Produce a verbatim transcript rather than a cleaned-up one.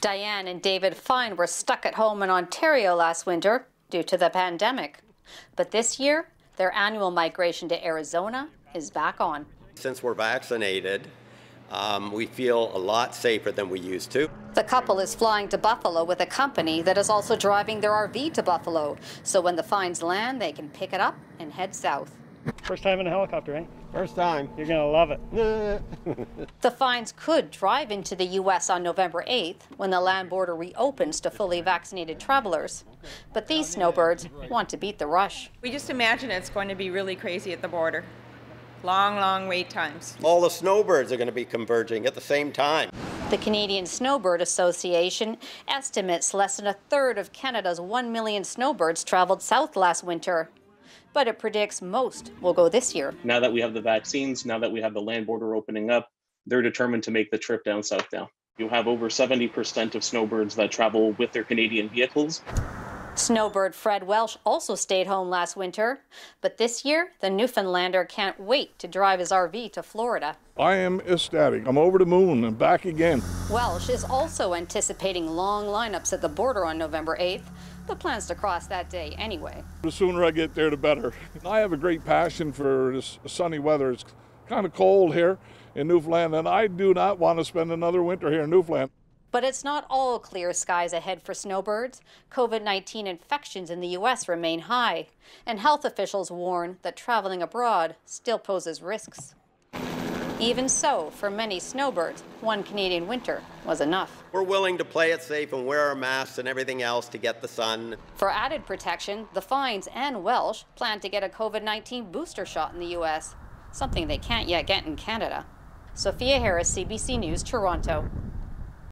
Diane and David Fine were stuck at home in Ontario last winter due to the pandemic. But this year, their annual migration to Arizona is back on. Since we're vaccinated, um, we feel a lot safer than we used to. The couple is flying to Buffalo with a company that is also driving their R V to Buffalo. So when the Fines land, they can pick it up and head south. First time in a helicopter, eh? First time. You're going to love it. The Fines could drive into the U S on November eighth when the land border reopens to fully vaccinated travelers. But these snowbirds want to beat the rush. We just imagine it's going to be really crazy at the border. Long, long wait times. All the snowbirds are going to be converging at the same time. The Canadian Snowbird Association estimates less than a third of Canada's one million snowbirds traveled south last winter. But it predicts most will go this year. Now that we have the vaccines, now that we have the land border opening up, they're determined to make the trip down south now. You'll have over seventy percent of snowbirds that travel with their Canadian vehicles. Snowbird Fred Welsh also stayed home last winter, but this year the Newfoundlander can't wait to drive his R V to Florida. I am ecstatic. I'm over the moon and back again. Welsh is also anticipating long lineups at the border on November eighth, but plans to cross that day anyway. The sooner I get there, the better. I have a great passion for this sunny weather. It's kind of cold here in Newfoundland, and I do not want to spend another winter here in Newfoundland. But it's not all clear skies ahead for snowbirds. COVID nineteen infections in the U S remain high, and health officials warn that traveling abroad still poses risks. Even so, for many snowbirds, one Canadian winter was enough. We're willing to play it safe and wear our masks and everything else to get the sun. For added protection, the Fines and Welsh plan to get a COVID nineteen booster shot in the U S, something they can't yet get in Canada. Sophia Harris, C B C News, Toronto.